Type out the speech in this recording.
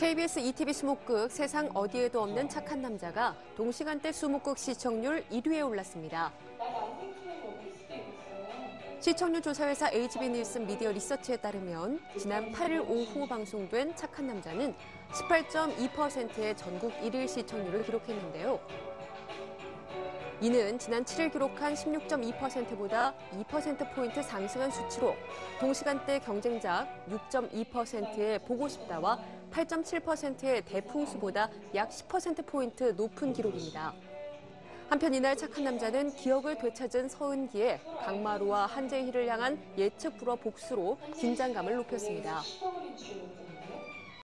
KBS 2TV 수목극 세상 어디에도 없는 착한 남자가 동시간대 수목극 시청률 1위에 올랐습니다. 시청률 조사회사 HB 닐슨 미디어 리서치에 따르면 지난 8일 오후 방송된 착한 남자는 18.2%의 전국 1일 시청률을 기록했는데요. 이는 지난 7일 기록한 16.2%보다 2%포인트 상승한 수치로 동시간대 경쟁작 6.2%의 보고 싶다와 8.7%의 대풍수보다 약 10%포인트 높은 기록입니다. 한편 이날 착한 남자는 기억을 되찾은 서은기의 강마루와 한재희를 향한 예측 불허 복수로 긴장감을 높였습니다.